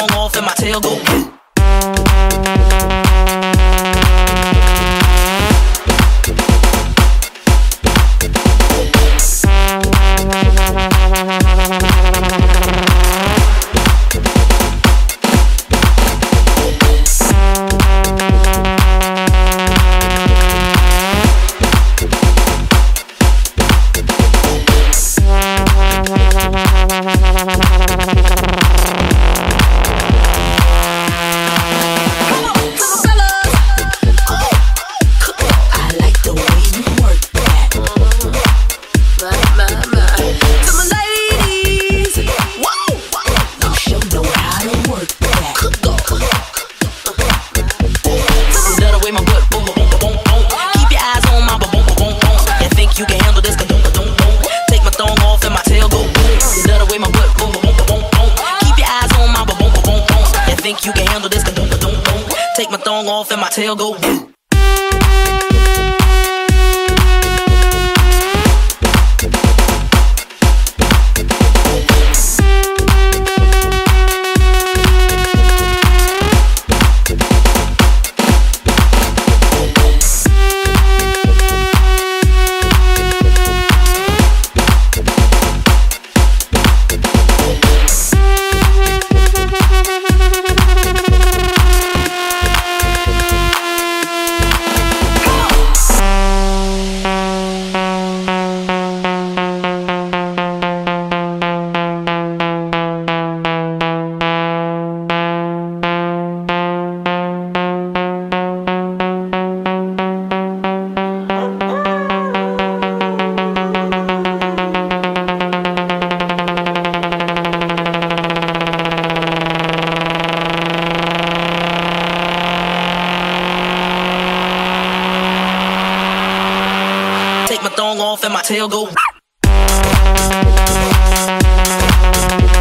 song off and my tail go. Think you can handle this? Don't. Take my thong off and my tail go. Take my thong off and my tail go.